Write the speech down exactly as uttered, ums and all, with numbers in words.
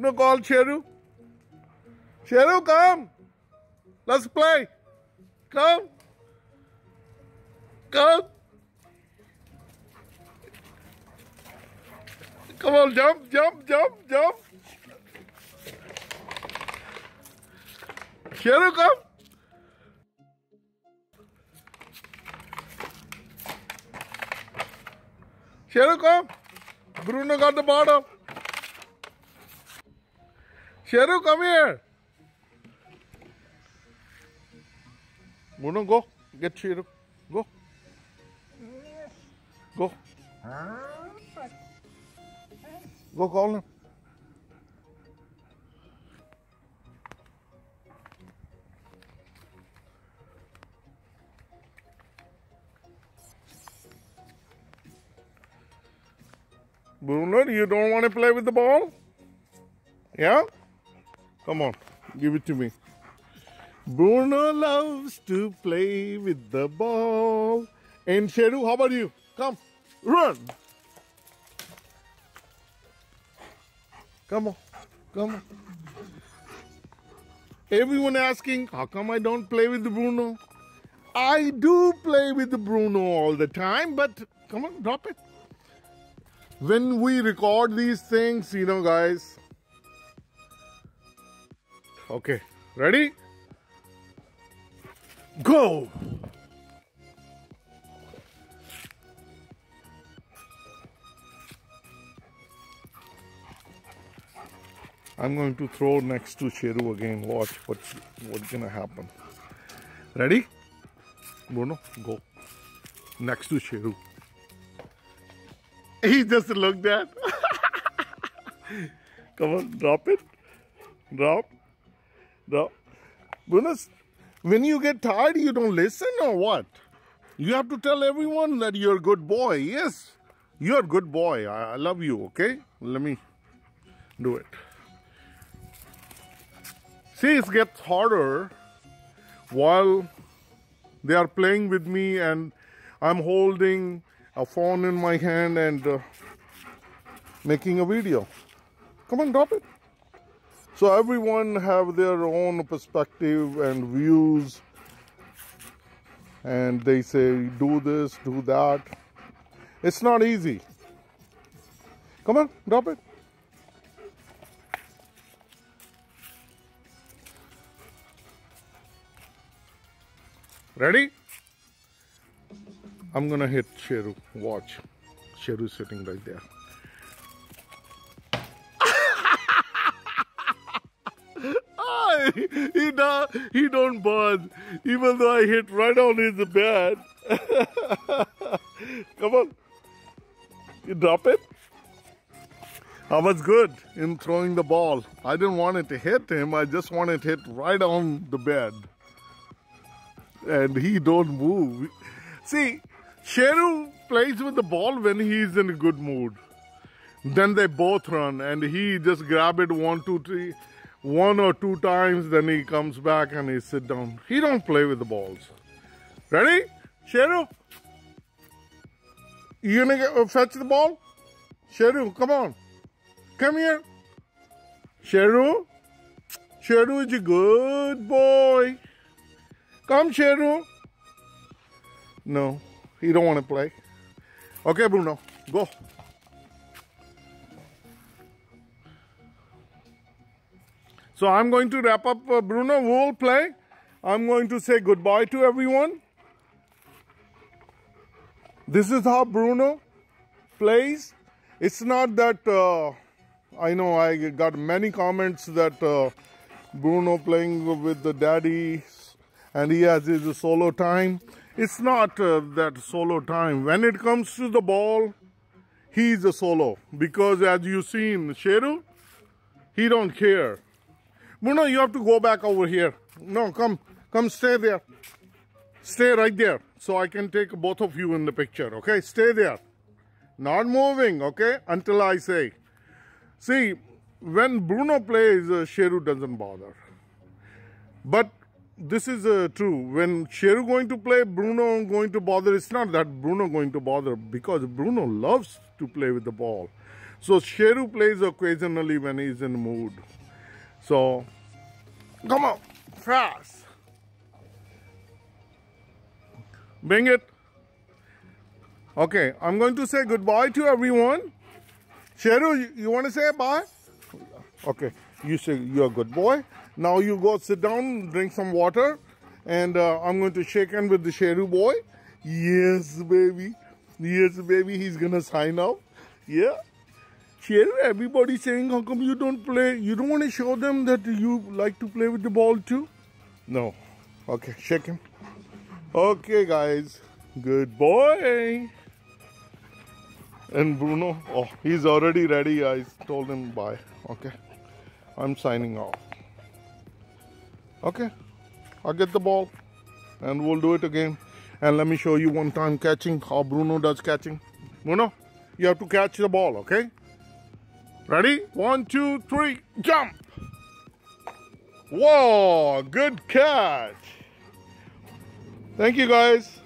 Bruno called Sheru. Sheru, come. Let's play. Come. Come. Come on, jump, jump, jump, jump. Sheru, come. Sheru, come. Bruno got the bottom. Sheru, come here. Bruno, go. Get Sheru. Go. Go. Go call him. Bruno, you don't want to play with the ball? Yeah? Come on, give it to me. Bruno loves to play with the ball. And Sheru, how about you? Come, run. Come on, come on. Everyone asking, how come I don't play with the Bruno? I do play with the Bruno all the time, but come on, drop it. When we record these things, you know, guys. Okay, ready? Go! I'm going to throw next to Sheru again. Watch what's, what's gonna happen. Ready? Bruno, go. Next to Sheru. He just looked at. Come on, drop it. Drop. Drop. Bruno, when you get tired, you don't listen or what? You have to tell everyone that you're a good boy. Yes, you're a good boy. I, I love you, okay? Let me do it. See, it gets harder while they are playing with me and I'm holding a phone in my hand and uh, making a video. Come on, drop it. So everyone have their own perspective and views, and they say do this, do that. It's not easy. Come on, drop it. Ready? I'm gonna hit Sheru. Watch. Sheru's sitting right there. Oh, he, he, not, he don't budge, even though I hit right on his bed. Come on. You drop it. I was good in throwing the ball. I didn't want it to hit him. I just wanted it hit right on the bed. And he don't move. See, Sheru plays with the ball when he's in a good mood. Then they both run and he just grab it one, two, three, one or two times. Then he comes back and he sit down. He don't play with the balls. Ready? Sheru? You gonna get, uh, fetch the ball? Sheru, come on. Come here. Sheru? Sheru is a good boy. Come, Sheru. No, he don't want to play. Okay, Bruno, go. So I'm going to wrap up uh, Bruno. We'll play. I'm going to say goodbye to everyone. This is how Bruno plays. It's not that, uh, I know I got many comments that uh, Bruno playing with the daddy and he has his solo time. It's not uh, that solo time. When it comes to the ball, he's a solo. Because as you've seen, Sheru, he don't care. Bruno, you have to go back over here. No, come. Come stay there. Stay right there. So I can take both of you in the picture. Okay, stay there. Not moving, okay, until I say. See, when Bruno plays, uh, Sheru doesn't bother. But this is uh, true. When Sheru going to play, Bruno going to bother. It's not that Bruno going to bother because Bruno loves to play with the ball. So Sheru plays occasionally when he's in mood. So come on, fast. Bring it. Okay, I'm going to say goodbye to everyone. Sheru, you, you want to say bye? Okay, you say you're a good boy. Now you go sit down, drink some water, and uh, I'm going to shake hands with the Sheru boy. Yes, baby. Yes, baby, he's going to sign up. Yeah. Sheru, everybody's saying, how come you don't play? You don't want to show them that you like to play with the ball too? No. Okay, shake him. Okay, guys. Good boy. And Bruno, oh, he's already ready. I told him bye. Okay. I'm signing off. Okay. I'll get the ball. And we'll do it again. And let me show you one time catching, how Bruno does catching. Bruno, you have to catch the ball, okay? Ready? One, two, three, jump! Whoa, good catch! Thank you, guys.